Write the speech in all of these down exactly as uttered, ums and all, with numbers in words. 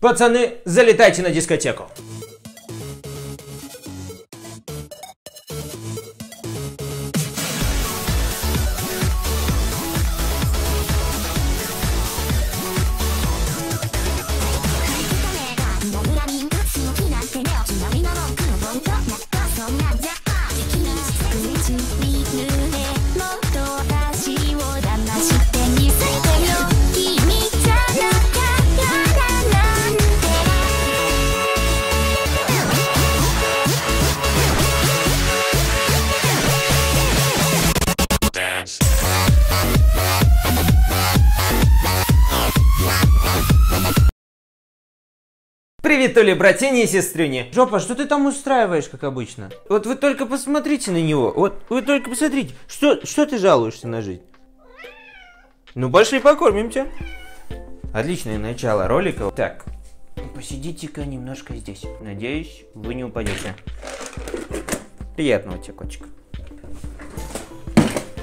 Пацаны, залетайте на дискотеку. Привет, Толи, братини и сестрюни. Жопа, что ты там устраиваешь, как обычно? Вот вы только посмотрите на него. Вот вы только посмотрите. Что, что ты жалуешься на жизнь? Ну, пошли покормим тебя. Отличное начало ролика. Так, посидите-ка немножко здесь. Надеюсь, вы не упадете. Приятного тебе, котчик.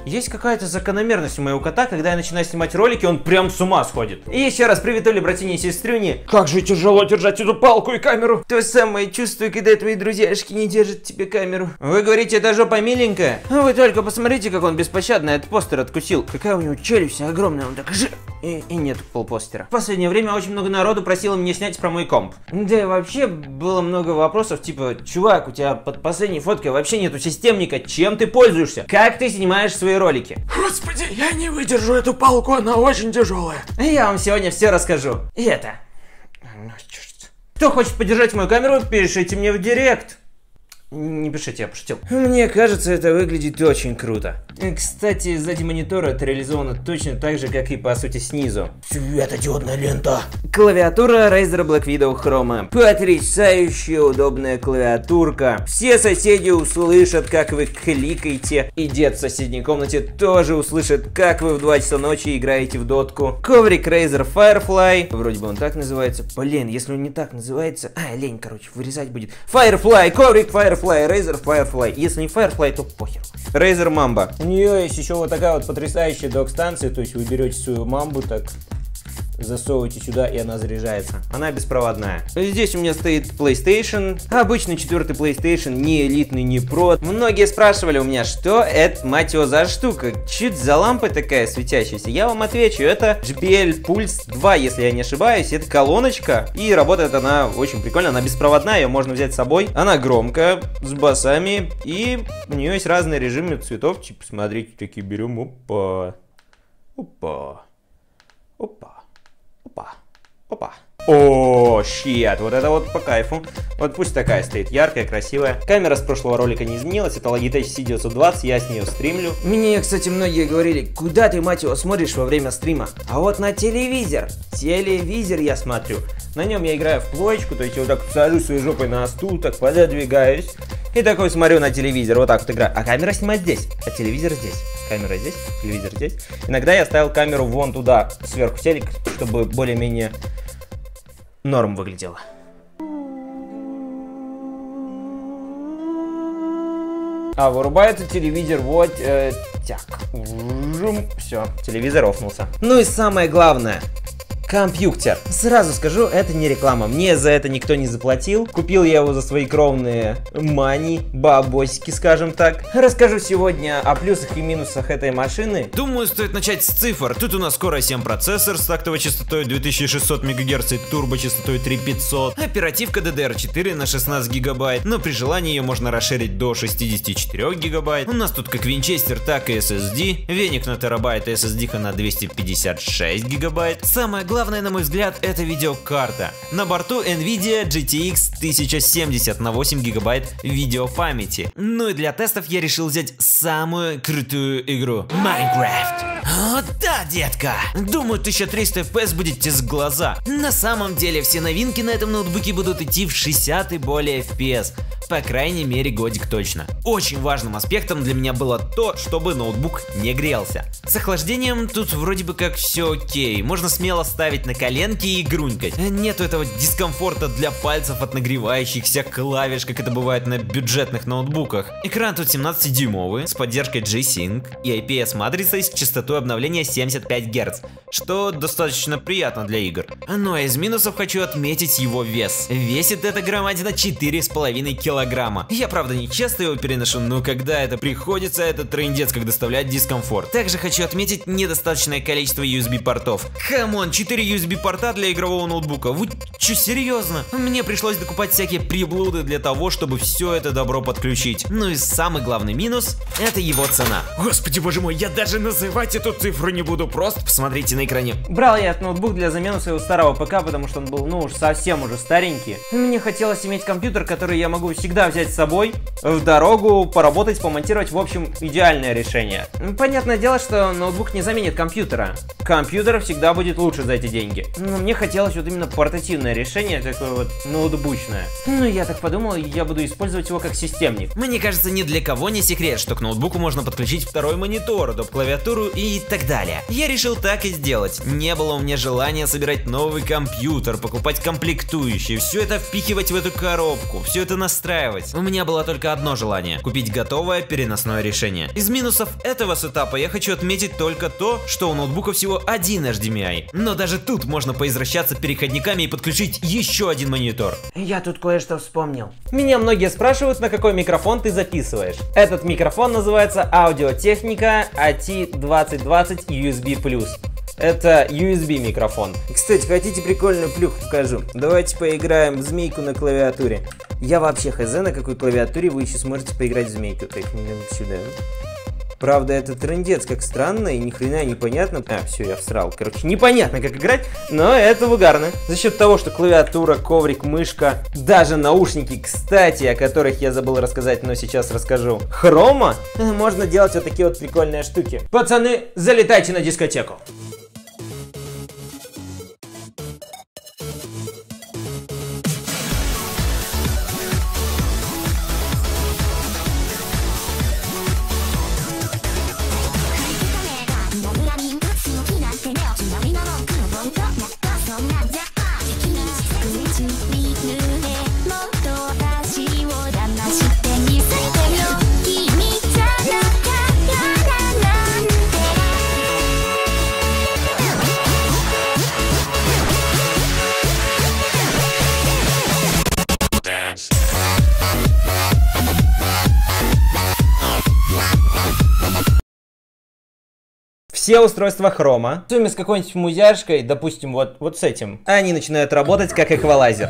Есть какая-то закономерность у моего кота, когда я начинаю снимать ролики, он прям с ума сходит. И еще раз привет, Оли, братини и сестрюни. Как же тяжело держать эту палку и камеру. То самое чувство, когда твои друзьяшки не держат тебе камеру. Вы говорите, это жопа миленькая? Ну вы только посмотрите, как он беспощадно этот постер откусил. Какая у него челюсть огромная, он так же... И, и нет полпостера. В последнее время очень много народу просило меня снять про мой комп. Да и вообще было много вопросов, типа, чувак, у тебя под последней фоткой вообще нету системника, чем ты пользуешься? Как ты снимаешь свои ролики? Господи, я не выдержу эту палку, она очень тяжелая. Я вам сегодня все расскажу. И это... Кто хочет поддержать мою камеру, пишите мне в директ. Не пишите, я пошутил. Мне кажется, это выглядит очень круто. Кстати, сзади монитора это реализовано точно так же, как и по сути снизу. Светодиодная лента. Клавиатура Razer Black Widow Chroma. Потрясающая удобная клавиатурка. Все соседи услышат, как вы кликаете. И дед в соседней комнате тоже услышит, как вы в два часа ночи играете в дотку. Коврик Razer Firefly. Вроде бы он так называется. Блин, если он не так называется... А, лень, короче, вырезать будет. Firefly, коврик Firefly. Firefly, Razer Firefly. Если не Firefly, то похер. Razer Mamba. У нее есть еще вот такая вот потрясающая док-станция. То есть вы берете свою мамбу, так засовываете сюда, и она заряжается. Она беспроводная. Здесь у меня стоит PlayStation. Обычный четвертый PlayStation, не элитный, не про. Многие спрашивали у меня, что это, мать его, за штука? Чуть за лампа такая светящаяся. Я вам отвечу, это джей би эл Pulse два, если я не ошибаюсь. Это колоночка, и работает она очень прикольно. Она беспроводная, ее можно взять с собой. Она громкая, с басами, и у нее есть разные режимы цветов. Типа, смотрите, такие берем. Опа. Опа. Опа. Опа, опа. О, щит, вот это вот по кайфу. Вот пусть такая стоит, яркая, красивая. Камера с прошлого ролика не изменилась, это Logitech си девятьсот двадцать, я с нее стримлю. Мне, кстати, многие говорили, куда ты, мать его, смотришь во время стрима? А вот на телевизор, телевизор я смотрю. На нем я играю в плоечку, то есть я вот так сажусь своей жопой на стул, так пододвигаюсь. И такой смотрю на телевизор, вот так вот играю. А камера снимает здесь, а телевизор здесь. Камера здесь, телевизор здесь. Иногда я ставил камеру вон туда, сверху телек, чтобы более-менее норм выглядело. А, вырубается телевизор, вот э, так. Жум, все, телевизор офнулся. Ну и самое главное. Компьютер. Сразу скажу, это не реклама. Мне за это никто не заплатил. Купил я его за свои кровные мани, бабосики, скажем так. Расскажу сегодня о плюсах и минусах этой машины. Думаю, стоит начать с цифр. Тут у нас скоро семь процессор с тактовой частотой две тысячи шестьсот мегагерц и турбочастотой три тысячи пятьсот. Оперативка ди ди эр четыре на шестнадцать гигабайт, но при желании ее можно расширить до шестидесяти четырёх гигабайт. У нас тут как винчестер, так и эс эс ди. Веник на терабайт, эс эс ди-ка на двести пятьдесят шесть гигабайт. Самое главное, Главное, на мой взгляд, это видеокарта. На борту Nvidia джи ти экс тысяча семьдесят на восемь гигабайт видеопамяти. Ну и для тестов я решил взять самую крутую игру. Minecraft. О, да, детка. Думаю, тысяча триста эф пи эс будет тебе с глаза. На самом деле, все новинки на этом ноутбуке будут идти в шестьдесят и более эф пи эс. По крайней мере, годик точно. Очень важным аспектом для меня было то, чтобы ноутбук не грелся. С охлаждением тут вроде бы как все окей. Можно смело ставить ставить на коленки и грунькать. Нету этого дискомфорта для пальцев от нагревающихся клавиш, как это бывает на бюджетных ноутбуках. Экран тут семнадцатидюймовый, с поддержкой G-Sync и ай пи эс-матрицей с частотой обновления семьдесят пять герц, что достаточно приятно для игр. Но из минусов хочу отметить его вес. Весит эта громадина четыре с половиной килограмма. Я, правда, не часто его переношу, но когда это приходится, это трындец, как доставляет дискомфорт. Также хочу отметить недостаточное количество ю эс би-портов. Камон, четыре ю эс би-порта для игрового ноутбука. Вы че, серьезно? Мне пришлось докупать всякие приблуды для того, чтобы все это добро подключить. Ну и самый главный минус – это его цена. Господи боже мой, я даже называть эту цифру не буду, просто посмотрите на экране. Брал я этот ноутбук для замены своего старого ПК, потому что он был, ну уж совсем уже старенький. Мне хотелось иметь компьютер, который я могу всегда взять с собой, в дорогу, поработать, помонтировать. В общем, идеальное решение. Понятное дело, что ноутбук не заменит компьютера. Компьютер всегда будет лучше за эти деньги. Но мне хотелось вот именно портативное решение, такое вот ноутбучное. Ну, я так подумал, я буду использовать его как системник. Мне кажется, ни для кого не секрет, что к ноутбуку можно подключить второй монитор, доп. Клавиатуру и так далее. Я решил так и сделать. Не было у меня желания собирать новый компьютер, покупать комплектующие, все это впихивать в эту коробку, все это настраивать. У меня было только одно желание – купить готовое переносное решение. Из минусов этого сетапа я хочу отметить только то, что у ноутбука всего один эйч ди эм ай. Но даже тут можно поизвращаться переходниками и подключить еще один монитор. Я тут кое-что вспомнил. Меня многие спрашивают, на какой микрофон ты записываешь. Этот микрофон называется Audio-Technica эй ти двадцать двадцать ю эс би плюс. Это ю эс би микрофон. Кстати, хотите прикольную плюху покажу? Давайте поиграем в змейку на клавиатуре. Я вообще хз, на какой клавиатуре вы еще сможете поиграть в змейку. Так, сюда. Правда, это трындец, как странно, и ни хрена непонятно. А, все, я всрал. Короче, непонятно, как играть, но это угарно. За счет того, что клавиатура, коврик, мышка, даже наушники, кстати, о которых я забыл рассказать, но сейчас расскажу. Хрома? Можно делать вот такие вот прикольные штуки. Пацаны, залетайте на дискотеку. Все устройства хрома, в сумме с какой-нибудь музяшкой, допустим, вот, вот с этим, они начинают работать как эквалайзер.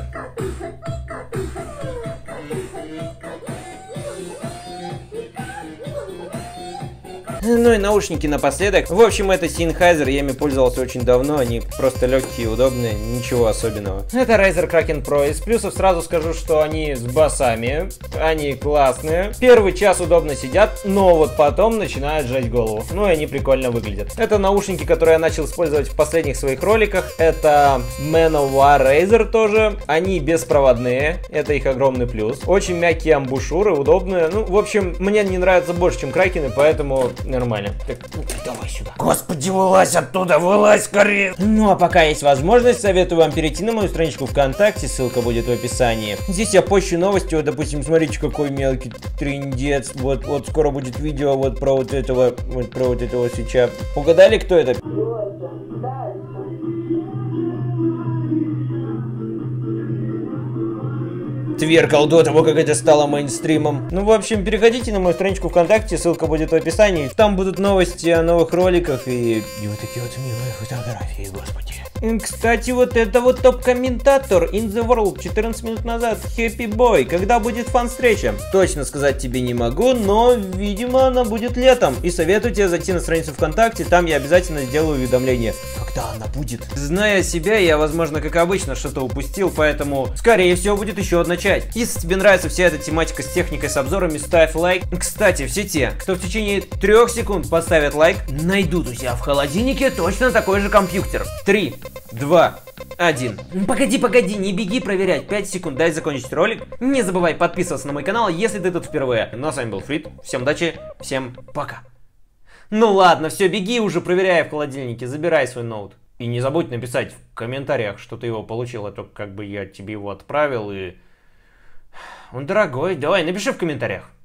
Ну и наушники напоследок. В общем, это Sennheiser, я ими пользовался очень давно, они просто легкие, удобные, ничего особенного. Это Razer Kraken Pro, из плюсов сразу скажу, что они с басами, они классные. Первый час удобно сидят, но вот потом начинают жать голову. Ну и они прикольно выглядят. Это наушники, которые я начал использовать в последних своих роликах. Это Man of War Razer тоже, они беспроводные, это их огромный плюс. Очень мягкие амбушюры, удобные, ну в общем, мне они нравятся больше, чем кракены, поэтому... Нормально. Так, давай сюда. Господи, вылазь оттуда, вылазь скорее. Ну а пока есть возможность, советую вам перейти на мою страничку ВКонтакте, ссылка будет в описании. Здесь я пощу новости, вот допустим, смотрите, какой мелкий трындец. Вот, вот скоро будет видео вот про вот этого, вот про вот этого сейчас. Угадали, кто это? Тверкал до того, как это стало мейнстримом. Ну, в общем, переходите на мою страничку ВКонтакте, ссылка будет в описании. Там будут новости о новых роликах и, и вот такие вот милые фотографии, господи. Кстати, вот это вот топ-комментатор in the world четырнадцать минут назад. Happy Boy. Когда будет фан-встреча? Точно сказать тебе не могу, но, видимо, она будет летом. И советую тебе зайти на страницу ВКонтакте, там я обязательно сделаю уведомление, когда она будет. Зная себя, я, возможно, как обычно, что-то упустил, поэтому, скорее всего, будет еще одна часть. Если тебе нравится вся эта тематика с техникой, с обзорами, ставь лайк. Кстати, все те, кто в течение трех секунд поставит лайк, найдут у себя в холодильнике точно такой же компьютер. Три. Два. Один. Погоди, погоди, не беги проверять. пять секунд, дай закончить ролик. Не забывай подписываться на мой канал, если ты тут впервые. Ну а с вами был Фрид. Всем удачи, всем пока. Ну ладно, все, беги уже, проверяй в холодильнике, забирай свой ноут. И не забудь написать в комментариях, что ты его получил, а то как бы я тебе его отправил, и он дорогой. Давай, напиши в комментариях.